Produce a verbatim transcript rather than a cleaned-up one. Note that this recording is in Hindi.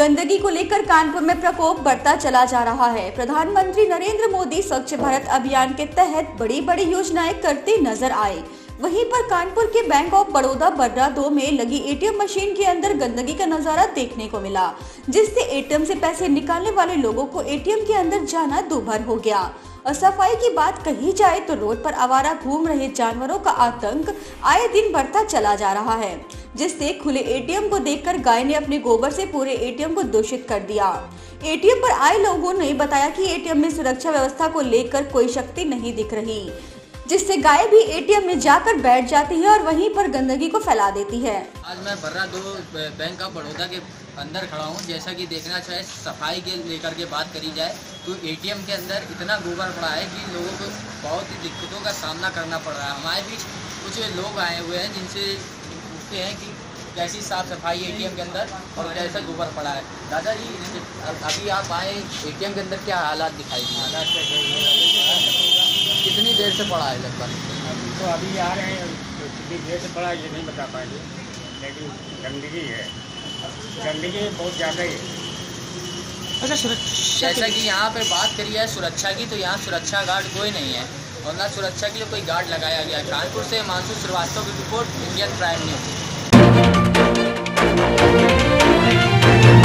गंदगी को लेकर कानपुर में प्रकोप बढ़ता चला जा रहा है। प्रधानमंत्री नरेंद्र मोदी स्वच्छ भारत अभियान के तहत बड़ी बड़ी योजनाएं करते नजर आए। वहीं पर कानपुर के बैंक ऑफ बड़ौदा बर्रा दो में लगी एटीएम मशीन के अंदर गंदगी का नजारा देखने को मिला, जिससे एटीएम से पैसे निकालने वाले लोगों को एटीएम के अंदर जाना दूभर हो गया। और सफाई की बात कही जाए तो रोड पर आवारा घूम रहे जानवरों का आतंक आए दिन बढ़ता चला जा रहा है, जिससे खुले एटीएम को देखकर गाय ने अपने गोबर से पूरे एटीएम को दूषित कर दिया। एटीएम पर आए लोगों ने बताया कि एटीएम में सुरक्षा व्यवस्था को लेकर कोई शक्ति नहीं दिख रही, जिससे गाय भी एटीएम में जाकर बैठ जाती है और वहीं पर गंदगी को फैला देती है। आज मैं बर्रा दो बैंक ऑफ बड़ौदा के अंदर खड़ा हूँ। जैसा कि देखना चाहे सफाई के लेकर के बात करी जाए तो एटीएम के अंदर इतना गोबर पड़ा है कि लोगों को बहुत ही दिक्कतों का सामना करना पड़ रहा है। हमारे बीच कुछ लोग आए हुए हैं जिनसे पूछते हैं कि कैसी साफ सफाई एटीएम के अंदर और कैसा गोबर पड़ा है। दादाजी, अभी आप आए, एटीएम के अंदर क्या हालात दिखाई दिए? कितनी देर से पड़ा है लगभग? तो अभी आ रहे हैं, कितनी देर से पड़ा ये नहीं बता पाएंगे, लेकिन गंदगी है, गंदगी बहुत ज़्यादा है। अच्छा, सुरक्षा जैसा कि यहाँ पे बात करी है सुरक्षा की, तो यहाँ सुरक्षा गार्ड कोई नहीं है और ना सुरक्षा के लिए कोई गार्ड लगाया गया। कानपुर से मानसू श्रीवास्तव की रिपोर्ट, इंडियन प्राइम न्यूज।